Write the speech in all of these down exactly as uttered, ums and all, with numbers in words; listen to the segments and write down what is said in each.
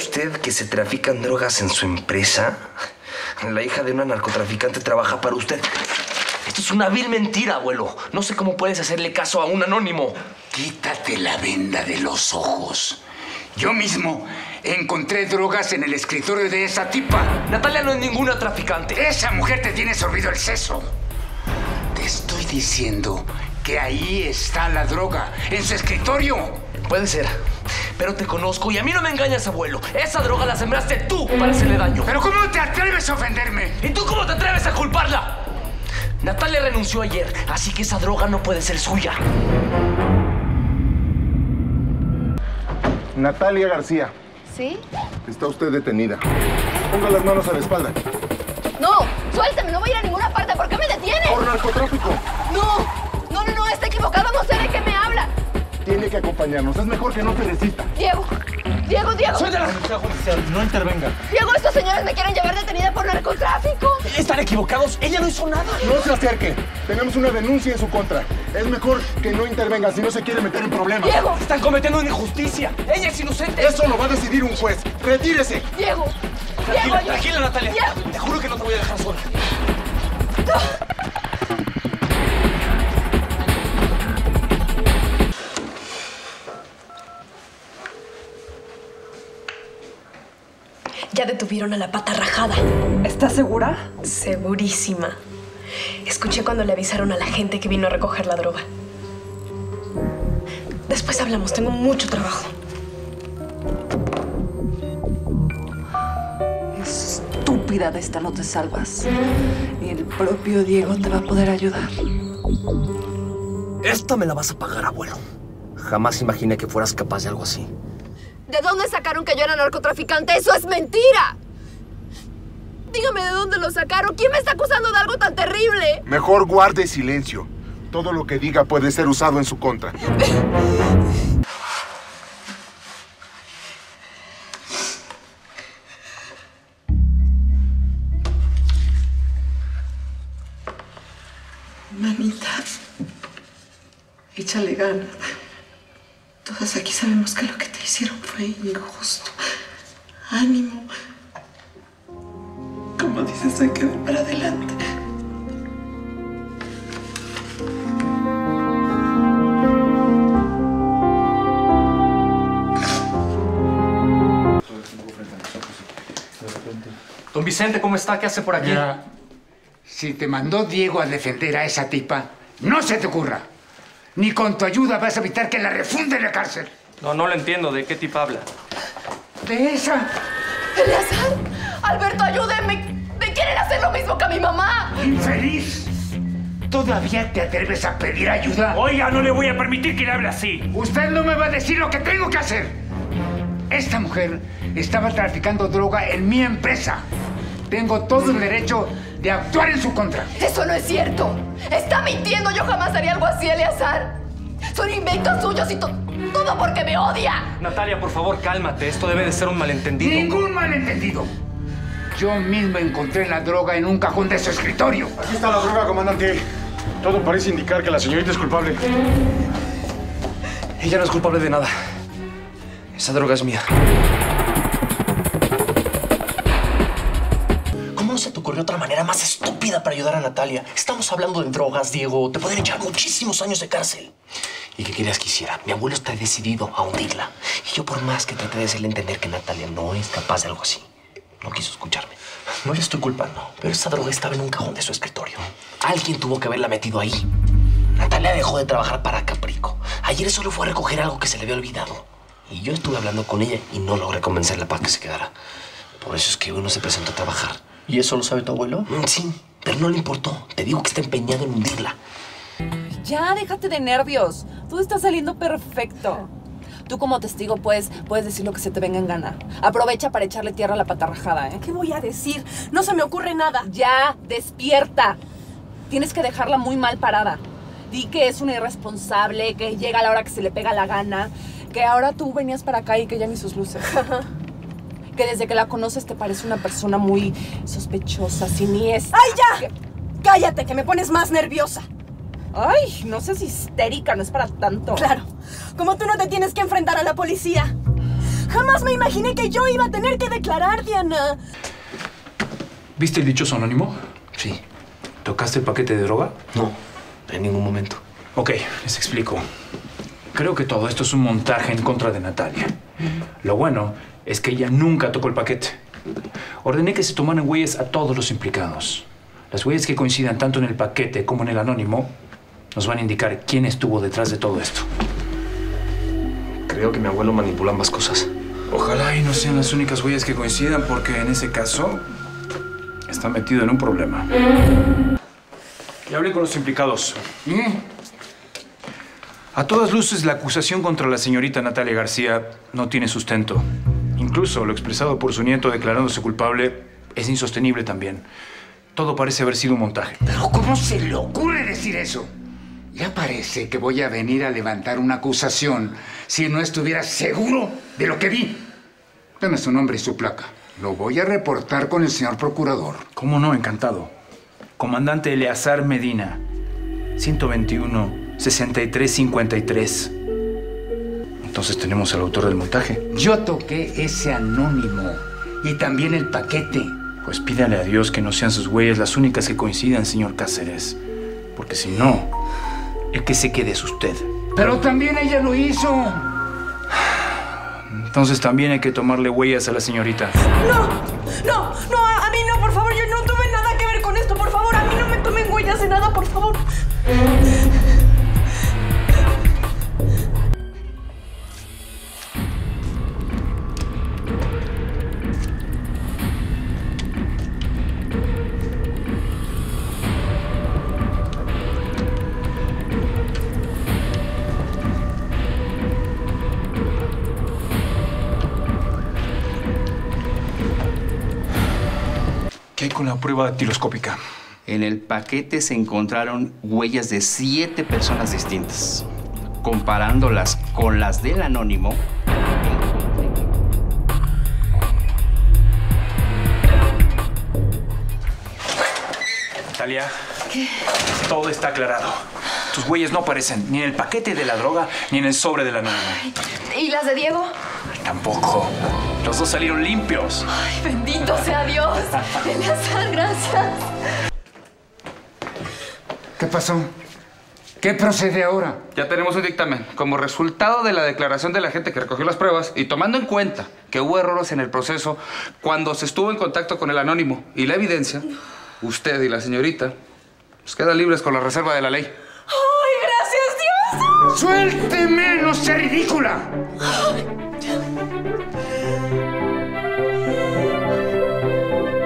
usted que se trafican drogas en su empresa? La hija de una narcotraficante trabaja para usted. Esto es una vil mentira, abuelo. No sé cómo puedes hacerle caso a un anónimo. Quítate la venda de los ojos. Yo mismo encontré drogas en el escritorio de esa tipa. Natalia no es ninguna traficante. Esa mujer te tiene sorbido el seso. Te estoy diciendo que ahí está la droga, en su escritorio. Puede ser, pero te conozco y a mí no me engañas, abuelo. Esa droga la sembraste tú para hacerle daño. ¿Pero cómo te atreves a ofenderme? ¿Y tú cómo te atreves a culparla? Natalia renunció ayer, así que esa droga no puede ser suya. Natalia García. ¿Sí? Está usted detenida. Ponga las manos a la espalda. ¡No! ¡Suéltame! ¡No voy a ir a ninguna parte! ¿Por qué me detienes? ¡Por narcotráfico! ¡No! ¡No, no, no! ¡Está equivocado! ¡No sé de qué me habla! Tiene que acompañarnos. Es mejor que no te resista. ¡Diego! ¡Diego, Diego! ¡Soy de la Policía Judicial! ¡No intervenga! ¡Diego, estos señores me quieren llevar detenida por narcotráfico! ¿Están equivocados? ¡Ella no hizo nada! ¡No se acerque! Tenemos una denuncia en su contra. Es mejor que no intervenga si no se quiere meter en problemas. ¡Diego! ¡Están cometiendo una injusticia! ¡Ella es inocente! ¡Eso lo va a decidir un juez! ¡Retírese! ¡Diego! Tranquila, Diego, yo... tranquila, Natalia. Diego. Te juro que no te voy a dejar sola. No. Ya detuvieron a la pata rajada. ¿Estás segura? Segurísima. Escuché cuando le avisaron a la gente que vino a recoger la droga. Después hablamos, tengo mucho trabajo. Estúpida, de esta no te salvas. Ni el propio Diego te va a poder ayudar. Esta me la vas a pagar, abuelo. Jamás imaginé que fueras capaz de algo así. ¿De dónde sacaron que yo era narcotraficante? ¡Eso es mentira! Dígame de dónde lo sacaron. ¿Quién me está acusando de algo tan terrible? Mejor guarde silencio. Todo lo que diga puede ser usado en su contra. Mamita, échale ganas. Todas aquí sabemos que lo que te hicieron fue injusto. Ánimo. Como dices, hay que ver para adelante. Don Vicente, ¿cómo está? ¿Qué hace por aquí? Mira, si te mandó Diego a defender a esa tipa, no se te ocurra. Ni con tu ayuda vas a evitar que la refunde en la cárcel. No, no lo entiendo. ¿De qué tipa habla? De esa. ¡Eleazar! ¡Alberto, ayúdenme! ¡Me quieren hacer lo mismo que a mi mamá! ¡Infeliz! ¿Todavía te atreves a pedir ayuda? Oiga, no le voy a permitir que le hable así. Usted no me va a decir lo que tengo que hacer. Esta mujer estaba traficando droga en mi empresa. Tengo todo el derecho de actuar en su contra. ¡Eso no es cierto! ¡Está mintiendo! Yo jamás haría algo así, Eleazar. Son inventos suyos y to todo porque me odia. Natalia, por favor, cálmate. Esto debe de ser un malentendido. ¡Ningún malentendido! Yo misma encontré la droga en un cajón de su escritorio. Aquí está la droga, comandante. Todo parece indicar que la señorita es culpable. Ella no es culpable de nada. Esa droga es mía. Se te ocurrió otra manera más estúpida para ayudar a Natalia. Estamos hablando de drogas, Diego. Te pueden echar muchísimos años de cárcel. ¿Y qué querías que hiciera? Mi abuelo está decidido a hundirla. Y yo, por más que traté de hacerle entender que Natalia no es capaz de algo así, no quiso escucharme. No le estoy culpando, pero esa droga estaba en un cajón de su escritorio. Alguien tuvo que haberla metido ahí. Natalia dejó de trabajar para Caprico. Ayer solo fue a recoger algo que se le había olvidado. Y yo estuve hablando con ella y no logré convencerla para que se quedara. Por eso es que hoy no se presentó a trabajar. ¿Y eso lo sabe tu abuelo? Sí, pero no le importó. Te digo que está empeñado en hundirla. Ya, déjate de nervios. Todo está saliendo perfecto. Tú como testigo, pues, puedes decir lo que se te venga en gana. Aprovecha para echarle tierra a la patarrajada, ¿eh? ¿Qué voy a decir? No se me ocurre nada. Ya, despierta. Tienes que dejarla muy mal parada. Di que es una irresponsable, que llega a la hora que se le pega la gana, que ahora tú venías para acá y que ya ni sus luces. Que desde que la conoces te parece una persona muy sospechosa, siniestra. ¡Ay, ya! Que... ¡Cállate, que me pones más nerviosa! Ay, no seas histérica, no es para tanto. Claro, como tú no te tienes que enfrentar a la policía. Jamás me imaginé que yo iba a tener que declarar, Diana. ¿Viste el dichoso anónimo? Sí. ¿Tocaste el paquete de droga? No, en ningún momento. Ok, les explico. Creo que todo esto es un montaje en contra de Natalia. Lo bueno es que ella nunca tocó el paquete. Ordené que se tomaran huellas a todos los implicados. Las huellas que coincidan tanto en el paquete como en el anónimo nos van a indicar quién estuvo detrás de todo esto. Creo que mi abuelo manipula ambas cosas. Ojalá y no sean las únicas huellas que coincidan, porque en ese caso está metido en un problema. Ya hablé con los implicados. ¿Mm? A todas luces, la acusación contra la señorita Natalia García no tiene sustento. Incluso lo expresado por su nieto declarándose culpable es insostenible también. Todo parece haber sido un montaje. ¿Pero cómo se le ocurre decir eso? Ya parece que voy a venir a levantar una acusación si no estuviera seguro de lo que vi. Dame su nombre y su placa. Lo voy a reportar con el señor procurador. ¿Cómo no? Encantado. Comandante Eleazar Medina, ciento veintiuno sesenta y tres cincuenta y tres. Entonces tenemos al autor del montaje. Yo toqué ese anónimo y también el paquete. Pues pídale a Dios que no sean sus huellas las únicas que coincidan, señor Cáceres. Porque si no, el que se quede es usted. Pero también ella lo hizo. Entonces también hay que tomarle huellas a la señorita. No, no, no, a mí no, por favor. Yo no tuve nada que ver con esto, por favor. A mí no me tomen huellas de nada, por favor. ¿Qué hay con la prueba dactiloscópica? En el paquete se encontraron huellas de siete personas distintas. Comparándolas con las del anónimo... Natalia, ¿qué? Todo está aclarado. Tus huellas no aparecen ni en el paquete de la droga ni en el sobre del anónimo. ¿Y las de Diego? Tampoco. Los dos salieron limpios. ¡Ay, bendito sea Dios! Eleazar, gracias. ¿Qué pasó? ¿Qué procede ahora? Ya tenemos un dictamen. Como resultado de la declaración de la gente que recogió las pruebas y tomando en cuenta que hubo errores en el proceso cuando se estuvo en contacto con el anónimo y la evidencia, usted y la señorita pues quedan libres con la reserva de la ley. ¡Ay, gracias, Dios! ¡Suélteme! ¡No sea ridícula!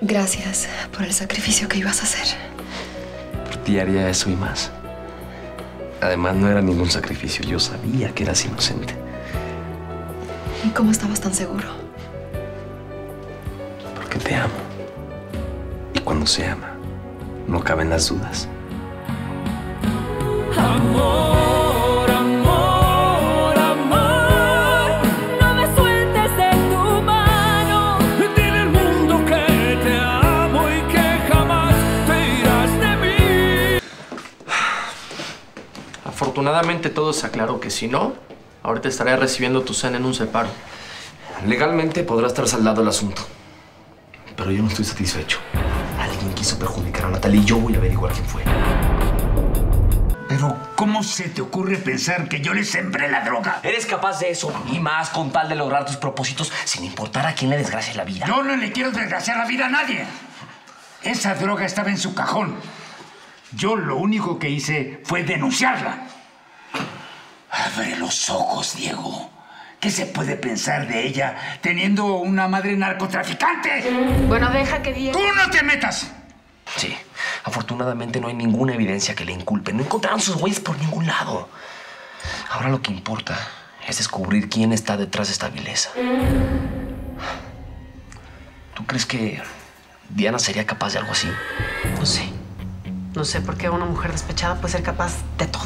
Gracias por el sacrificio que ibas a hacer. Por ti haría eso y más. Además, no era ningún sacrificio. Yo sabía que eras inocente. ¿Y cómo estabas tan seguro? Porque te amo. Y cuando se ama, no caben las dudas. Amor. Afortunadamente todo se aclaró, que si no, ahorita estaré recibiendo tu cena en un separo. Legalmente podrá estar saldado el asunto. Pero yo no estoy satisfecho. Alguien quiso perjudicar a Natalia y yo voy a averiguar quién fue. Pero, ¿cómo se te ocurre pensar que yo le sembré la droga? Eres capaz de eso y más con tal de lograr tus propósitos sin importar a quién le desgracie la vida. Yo no le quiero desgraciar la vida a nadie. Esa droga estaba en su cajón. Yo lo único que hice fue denunciarla. Abre los ojos, Diego. ¿Qué se puede pensar de ella teniendo una madre narcotraficante? Bueno, deja que Diego... ¡Tú no te metas! Sí, afortunadamente no hay ninguna evidencia que le inculpe. No encontraron sus huellas por ningún lado. Ahora lo que importa es descubrir quién está detrás de esta vileza. ¿Tú crees que Diana sería capaz de algo así? No sé. No sé por qué una mujer despechada puede ser capaz de todo.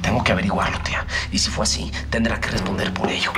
Tengo que averiguarlo, tía. Y si fue así, tendrá que responder por ello.